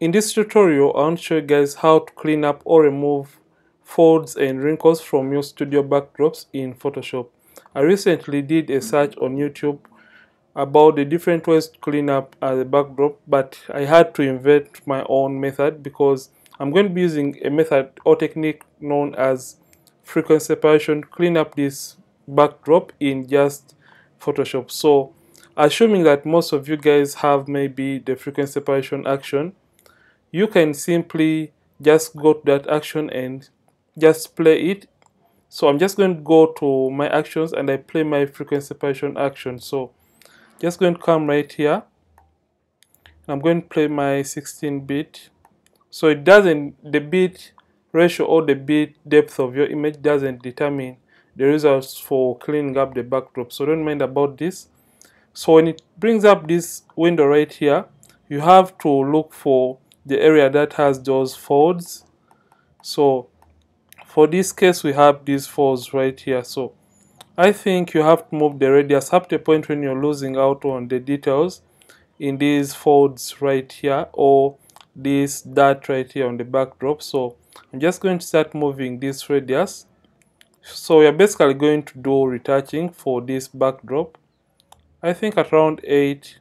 In this tutorial, I want to show you guys how to clean up or remove folds and wrinkles from your studio backdrops in Photoshop. I recently did a search on YouTube about the different ways to clean up the backdrop, but I had to invent my own method because I'm going to be using a method or technique known as frequency separation to clean up this backdrop in just Photoshop. So assuming that most of you guys have maybe the frequency separation action, you can simply just go to that action and just play it. So I'm just going to go to my actions and I play my frequency separation action. So just going to come right here. I'm going to play my 16-bit. So it doesn't, the bit ratio or the bit depth of your image doesn't determine the results for cleaning up the backdrop. So don't mind about this. So when it brings up this window right here, you have to look for the area that has those folds. So for this case, we have these folds right here. So I think you have to move the radius up to a point when you're losing out on the details in these folds right here or this dot right here on the backdrop. So I'm just going to start moving this radius. So we are basically going to do retouching for this backdrop. I think at round 8,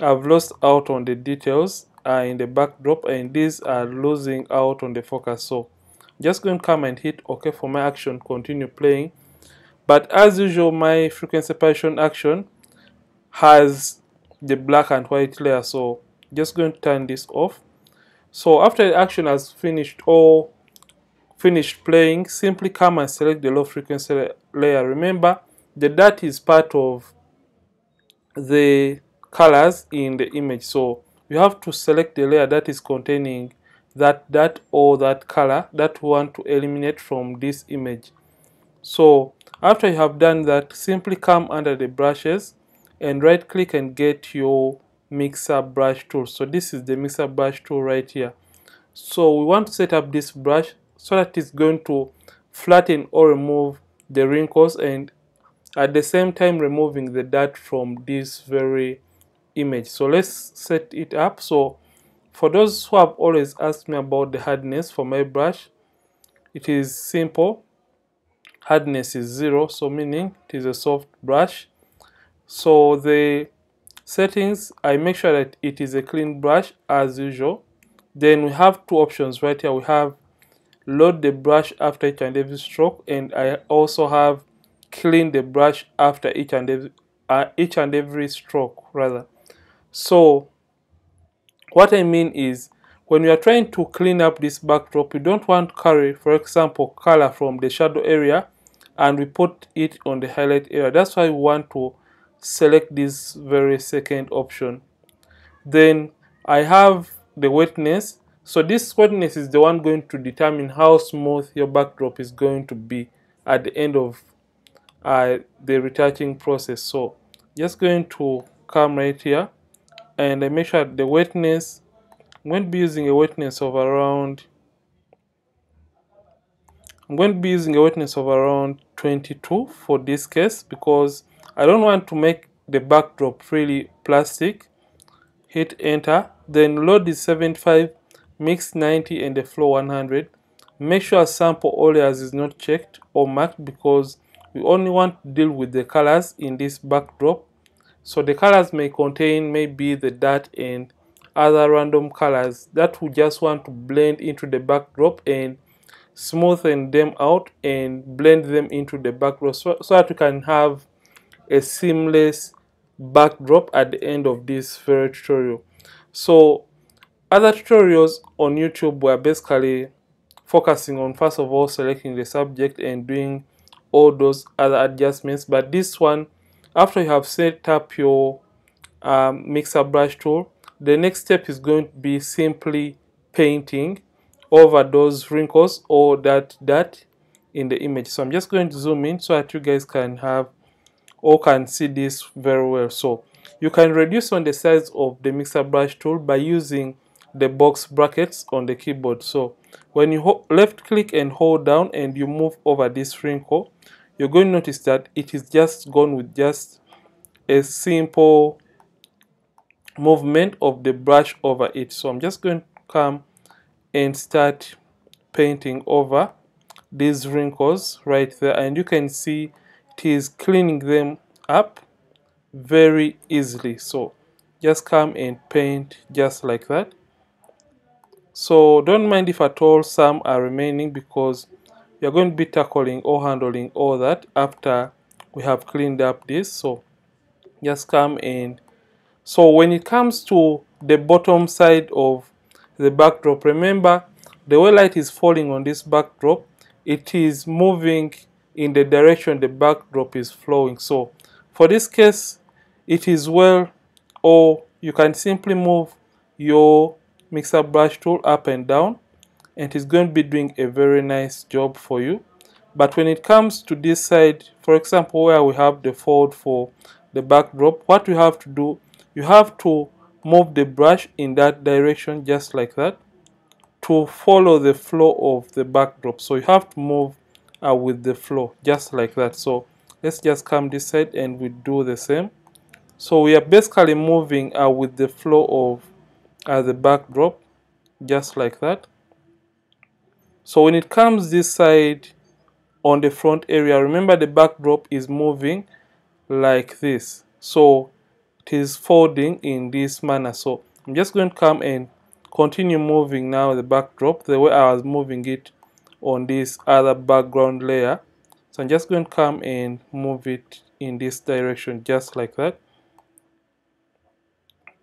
I've lost out on the details in the backdrop and these are losing out on the focus. So I'm just going to come and hit OK for my action, continue playing. But as usual, my frequency separation action has the black and white layer, so I'm just going to turn this off. So after the action has finished playing, simply come and select the low frequency layer. Remember, the dot is part of the colors in the image, so you have to select the layer that is containing that dot or that color that you want to eliminate from this image. So after you have done that, simply come under the brushes and right click and get your mixer brush tool. So this is the mixer brush tool right here. So we want to set up this brush so that it's going to flatten or remove the wrinkles and at the same time removing the dirt from this very image. So let's set it up. So for those who have always asked me about the hardness for my brush, it is simple. Hardness is 0, so meaning it is a soft brush. So the settings, I make sure that it is a clean brush as usual. Then we have two options right here. We have load the brush after each and every stroke, and I also have clean the brush after each and every stroke rather. So what I mean is, when you are trying to clean up this backdrop, you don't want to carry, for example, color from the shadow area and we put it on the highlight area. That's why we want to select this very second option. Then I have the wetness. So this wetness is the one going to determine how smooth your backdrop is going to be at the end of the retouching process. So just going to come right here and I make sure the wetness, I'm going to be using a wetness of around 22 for this case because I don't want to make the backdrop really plastic. Hit enter, then load is 75, mix 90 and the flow 100. Make sure sample all layers is not checked or marked because we only want to deal with the colors in this backdrop. So the colors may contain maybe the dirt and other random colors that we just want to blend into the backdrop and smoothen them out and blend them into the backdrop so that we can have a seamless backdrop at the end of this very tutorial. So other tutorials on YouTube were basically focusing on, first of all, selecting the subject and doing all those other adjustments, but this one, after you have set up your mixer brush tool, the next step is going to be simply painting over those wrinkles or that dirt in the image. So I'm just going to zoom in so that you guys can have or can see this very well. So you can reduce on the size of the mixer brush tool by using the box brackets on the keyboard. So when you left click and hold down and you move over this wrinkle, you're going to notice that it is just gone with just a simple movement of the brush over it. So I'm just going to come and start painting over these wrinkles right there, and you can see it is cleaning them up very easily. So just come and paint just like that. So don't mind if at all some are remaining, because you're going to be tackling or handling all that after we have cleaned up this. So just come in. So when it comes to the bottom side of the backdrop, remember the way light is falling on this backdrop, it is moving in the direction the backdrop is flowing. So for this case, it is well, or you can simply move your mixer brush tool up and down, and it's going to be doing a very nice job for you. But when it comes to this side, for example, where we have the fold for the backdrop, what you have to do, you have to move the brush in that direction just like that to follow the flow of the backdrop. So you have to move with the flow just like that. So let's just come this side and we do the same. So we are basically moving with the flow of the backdrop just like that. So when it comes this side on the front area, remember the backdrop is moving like this, so it is folding in this manner. So I'm just going to come and continue moving now the backdrop the way I was moving it on this other background layer. So I'm just going to come and move it in this direction just like that,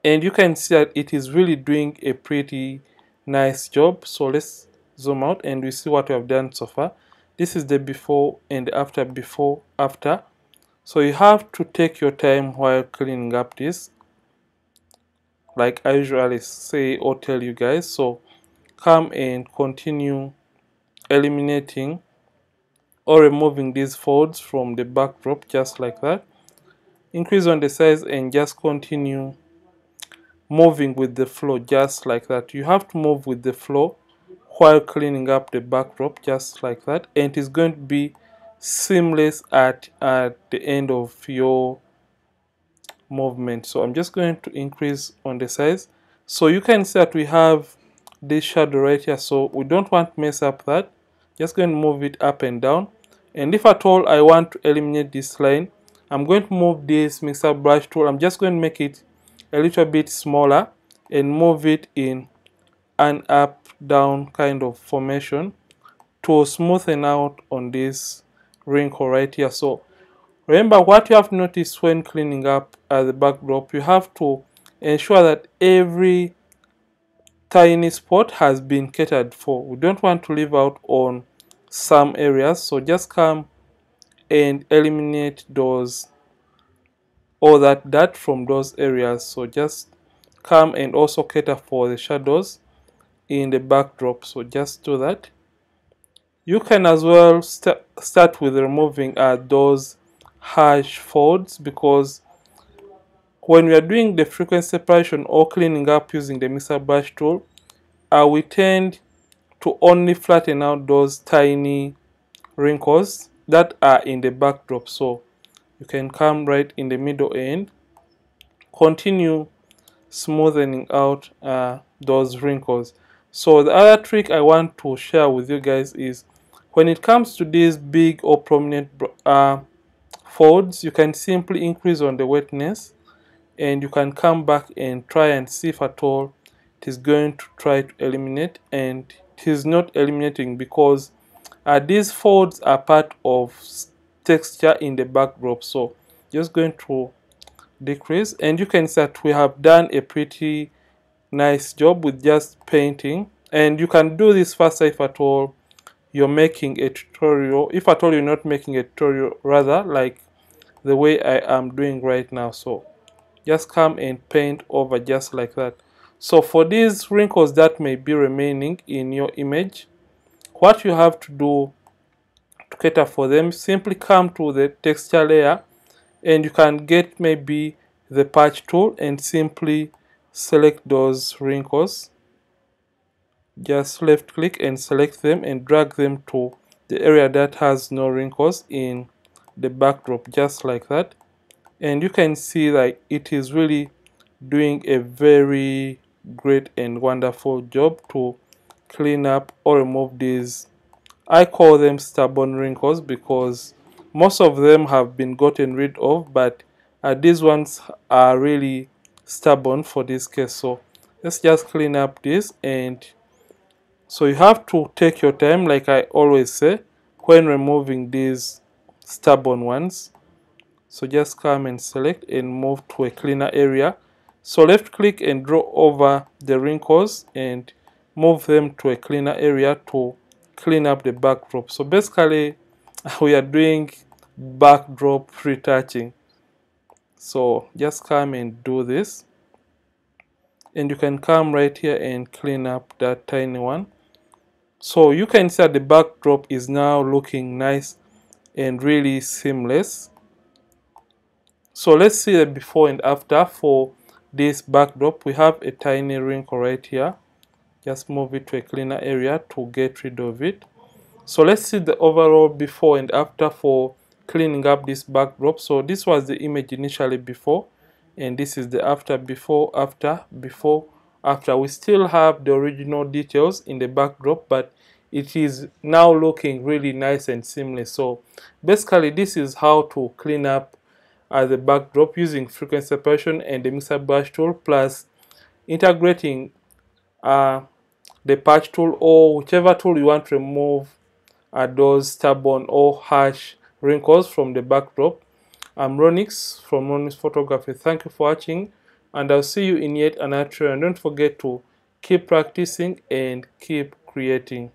and you can see that it is really doing a pretty nice job. So let's zoom out and we see what we have done so far. This is the before and after, before, after. So you have to take your time while cleaning up this, like I usually say or tell you guys. So come and continue eliminating or removing these folds from the backdrop just like that. Increase on the size and just continue moving with the flow just like that. You have to move with the flow while cleaning up the backdrop just like that, and it's going to be seamless at the end of your movement. So I'm just going to increase on the size. So you can see that we have this shadow right here, so we don't want to mess up that. Just going to move it up and down, and if at all I want to eliminate this line, I'm going to move this mixer brush tool. I'm just going to make it a little bit smaller and move it in an up down kind of formation to smoothen out on this wrinkle right here. So remember what you have noticed when cleaning up the backdrop, you have to ensure that every tiny spot has been catered for. We don't want to leave out on some areas, so just come and eliminate those, all that dirt from those areas. So just come and also cater for the shadows in the backdrop. So just do that. You can as well start with removing those harsh folds, because when we are doing the frequency separation or cleaning up using the mixer brush tool, we tend to only flatten out those tiny wrinkles that are in the backdrop. So you can come right in the middle and continue smoothing out those wrinkles. So the other trick I want to share with you guys is, when it comes to these big or prominent folds, you can simply increase on the wetness, and you can come back and try and see if at all it is going to try to eliminate, and it is not eliminating, because these folds are part of texture in the backdrop. So just going to decrease, and you can see that we have done a pretty nice job with just painting. And you can do this faster if at all you're making a tutorial, if at all you're not making a tutorial, rather, like the way I am doing right now. So just come and paint over just like that. So for these wrinkles that may be remaining in your image, what you have to do to cater for them, simply come to the texture layer, and you can get maybe the patch tool and simply select those wrinkles. Just left click and select them and drag them to the area that has no wrinkles in the backdrop just like that. And you can see that it is really doing a very great and wonderful job to clean up or remove these. I call them stubborn wrinkles because most of them have been gotten rid of, but these ones are really stubborn for this case. So let's just clean up this. And so you have to take your time, like I always say, when removing these stubborn ones. So just come and select and move to a cleaner area. So left click and draw over the wrinkles and move them to a cleaner area to clean up the backdrop. So basically we are doing backdrop retouching. So just come and do this, and you can come right here and clean up that tiny one. So you can see that the backdrop is now looking nice and really seamless. So let's see the before and after for this backdrop. We have a tiny wrinkle right here. Just move it to a cleaner area to get rid of it. So let's see the overall before and after for cleaning up this backdrop. So this was the image initially before, and this is the after. We still have the original details in the backdrop, but it is now looking really nice and seamless. So basically this is how to clean up the backdrop using frequency separation and the mixer brush tool, plus integrating the patch tool or whichever tool you want to remove those stubborn or harsh wrinkles from the backdrop. I'm Ronix from Ronix Photography. Thank you for watching, and I'll see you in yet another tutorial. And don't forget to keep practicing and keep creating.